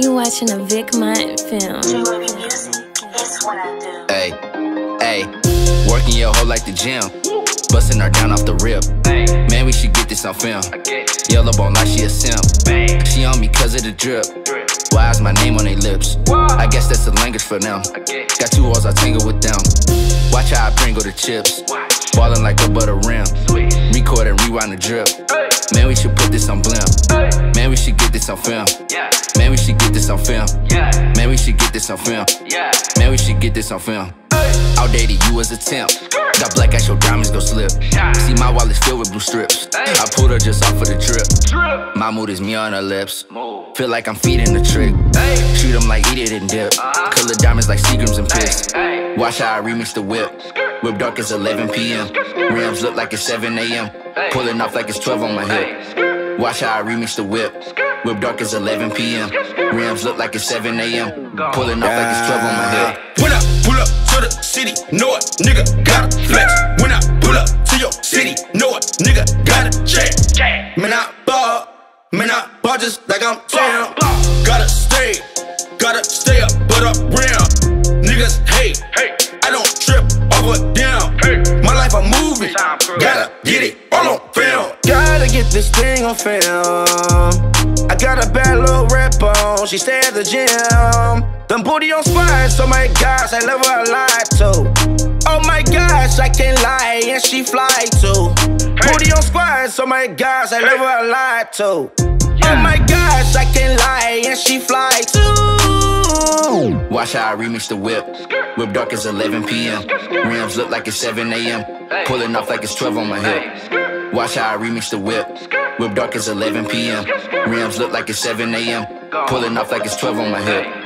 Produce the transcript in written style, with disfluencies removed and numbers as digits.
You watching a Vic Mont film. Doing music, it's what I do. Hey, hey, working your whole like the gym. Busting her down off the rip. Man, we should get this on film. Yellow bone like she a simp. She on me cause of the drip. Why is my name on their lips? I guess that's the language for them. Got two walls, I tangle with them. Watch how I pringle the chips. Ballin' like a butter rim. Record and rewind the drip. Man, we should put this on blimp. Man, we should get this on film. Man, we should get this on film. Man, we should get this on film. Man, we should get this on film. Outdated, you as a temp. Got black ass, your diamonds go slip. See, my wallet's filled with blue strips. I pulled her just off of the drip. My mood is me on her lips. Feel like I'm feeding the trick. Treat them like eat it and dip. Color diamonds like Seagrams and piss. Watch how I remix the whip. Whip dark as 11 p.m. Rims look like it's 7 a.m. Pulling off like it's 12 on my hip. Watch how I remix the whip. Whip dark as 11 p.m. Rims look like it's 7 a.m. Pulling off like it's 12 on my hip. When I pull up to the city, know it, nigga gotta flex. When I pull up to your city, know it, nigga gotta check. Man I ball just like I'm down. Gotta stay up, but up round. Niggas hate, I don't trip over down. My life I'm moving, gotta get it all on film. Gotta get this thing on film. I got a bad little rep on, she stay at the gym. Them booty on spines, oh my gosh, I love her a lot too. Oh my gosh, I can't lie, and she fly too. Booty on spines, oh my gosh, I love her a lot too. Oh my gosh, I can't lie, and she fly too. Watch how I remix the whip. Whip dark is 11 p.m. Rims look like it's 7 a.m. Pulling off like it's 12 on my hip. Watch how I remix the whip. Whip dark is 11 p.m. Rims look like it's 7 a.m. Pulling off like it's 12 on my hip.